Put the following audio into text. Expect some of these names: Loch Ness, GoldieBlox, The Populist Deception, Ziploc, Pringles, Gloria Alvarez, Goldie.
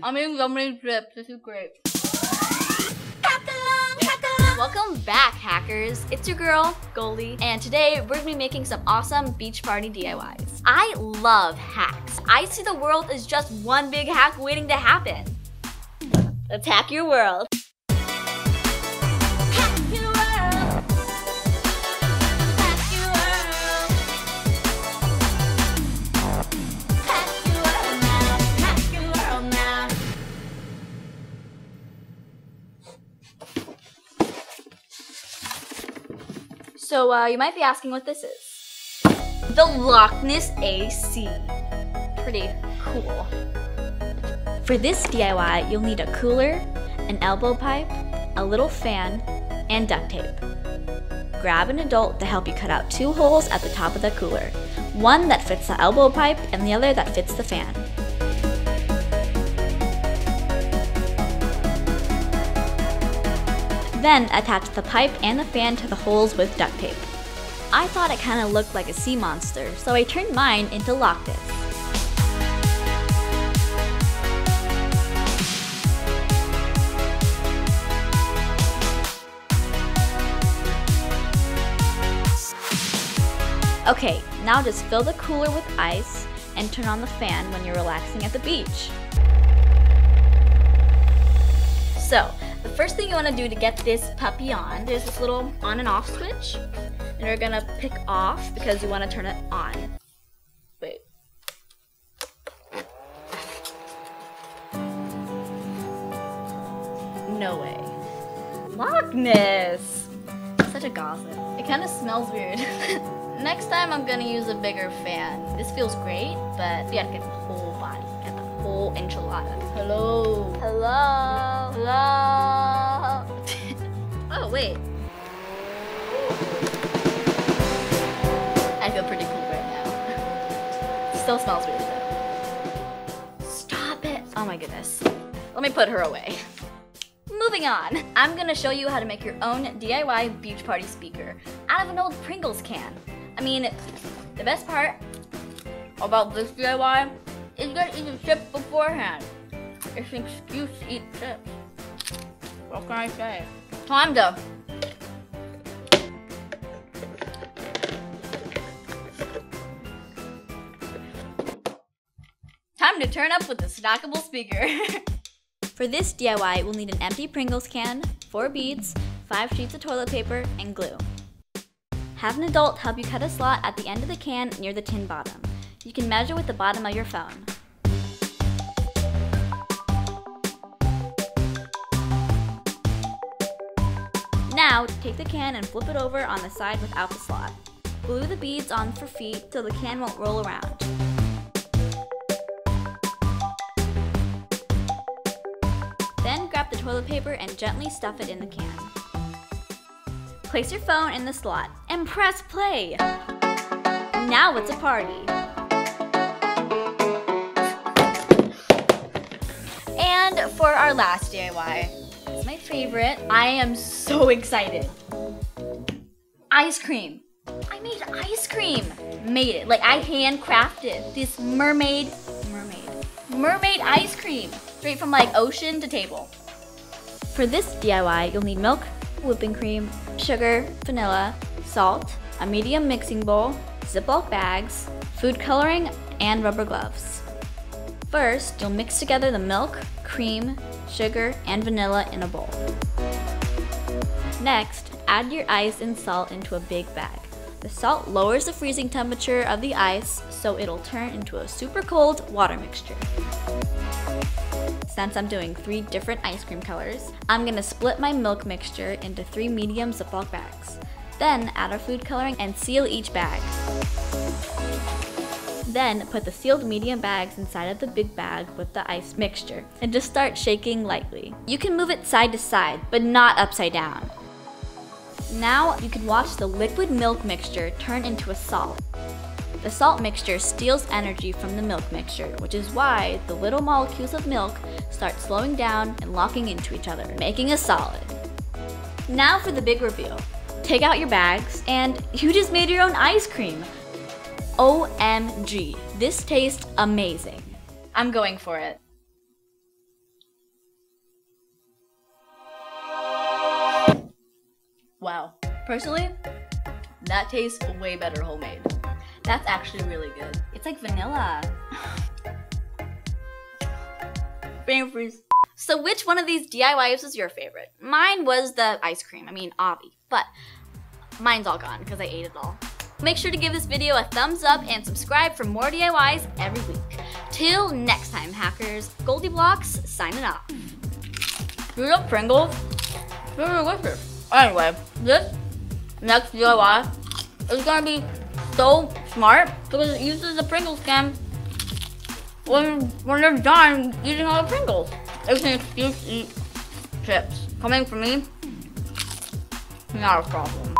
I'm eating so many chips. This is great. Welcome back, hackers. It's your girl, Goldie, and today we're gonna be making some awesome beach party DIYs. I love hacks. I see the world as just one big hack waiting to happen. Let's hack your world. So you might be asking what this is. The Loch Ness AC. Pretty cool. For this DIY, you'll need a cooler, an elbow pipe, a little fan, and duct tape. Grab an adult to help you cut out two holes at the top of the cooler. One that fits the elbow pipe and the other that fits the fan. Then attach the pipe and the fan to the holes with duct tape. I thought it kind of looked like a sea monster, so I turned mine into Loch Ness. Okay, now just fill the cooler with ice and turn on the fan when you're relaxing at the beach. So, the first thing you want to do to get this puppy on, there's this little on and off switch, and we're going to pick off because you want to turn it on. Wait. No way. Loch Ness! Such a gossip. It kind of smells weird. Next time I'm going to use a bigger fan. This feels great, but you gotta get the whole body, get the whole enchilada. Hello. Hello. Oh, wait. I feel pretty cool right now. Still smells weird though. Stop it. Oh my goodness. Let me put her away. Moving on. I'm gonna show you how to make your own DIY beach party speaker out of an old Pringles can. I mean, the best part about this DIY is you gotta eat the chips beforehand. It's an excuse to eat chips. What can I say? Time to turn up with the stackable speaker. For this DIY, we'll need an empty Pringles can, 4 beads, 5 sheets of toilet paper, and glue. Have an adult help you cut a slot at the end of the can near the tin bottom. You can measure with the bottom of your phone. Now, take the can and flip it over on the side without the slot. Glue the beads on for feet so the can won't roll around. Then grab the toilet paper and gently stuff it in the can. Place your phone in the slot and press play! Now it's a party! And for our last DIY, my favorite. I am so excited. Ice cream. I made ice cream. Made it. Like I handcrafted this mermaid ice cream. Straight from like ocean to table. For this DIY, you'll need milk, whipping cream, sugar, vanilla, salt, a medium mixing bowl, Ziploc bags, food coloring, and rubber gloves. First, you'll mix together the milk, cream, sugar, and vanilla in a bowl. Next, add your ice and salt into a big bag. The salt lowers the freezing temperature of the ice, so it'll turn into a super cold water mixture. Since I'm doing 3 different ice cream colors, I'm gonna split my milk mixture into 3 medium Ziploc bags. Then add our food coloring and seal each bag. Then put the sealed medium bags inside of the big bag with the ice mixture and just start shaking lightly. You can move it side to side, but not upside down. Now you can watch the liquid milk mixture turn into a salt. The salt mixture steals energy from the milk mixture, which is why the little molecules of milk start slowing down and locking into each other, making a solid. Now for the big reveal. Take out your bags and you just made your own ice cream. OMG, this tastes amazing. I'm going for it. Personally, that tastes way better homemade. That's actually really good. It's like vanilla. Brain freeze. So which one of these DIYs was your favorite? Mine was the ice cream. I mean, obvi. But mine's all gone because I ate it all. Make sure to give this video a thumbs up and subscribe for more DIYs every week. Till next time, hackers. GoldieBlox signing off. You know Pringles? They're delicious. Anyway, this next DIY is gonna be so smart because it uses the Pringles can when they're done eating all the Pringles. It's an excuse to eat chips. Coming from me, not a problem.